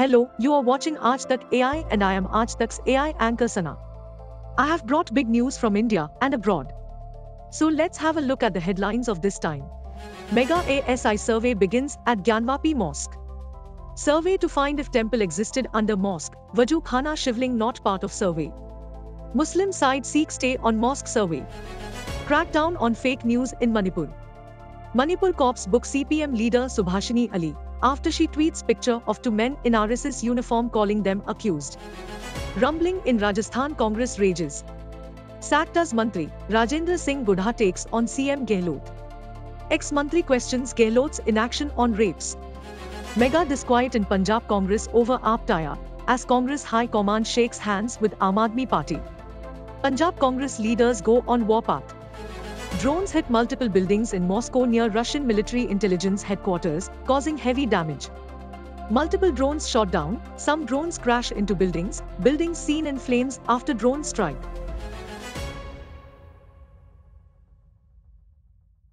Hello, you are watching Aaj Tak AI and I am Aaj Tak's AI anchor Sana. I have brought big news from India and abroad. So let's have a look at the headlines of this time. Mega ASI survey begins at Gyanvapi Mosque. Survey to find if temple existed under mosque, Vaju Khana Shivling not part of survey. Muslim side seeks stay on mosque survey. Crackdown on fake news in Manipur. Manipur cops book CPM leader Subhashini Ali, after she tweets picture of two men in RSS uniform calling them accused. Rumbling in Rajasthan, Congress rages. Sacked as Mantri, Rajendra Singh Gudha takes on CM Gehlot. Ex-Mantri questions Gehlot's inaction on rapes. Mega disquiet in Punjab, Congress over Aap Tak, as Congress High Command shakes hands with Aam Aadmi Party. Punjab Congress leaders go on warpath. Drones hit multiple buildings in Moscow near Russian military intelligence headquarters, causing heavy damage. Multiple drones shot down, some drones crash into buildings, buildings seen in flames after drone strike.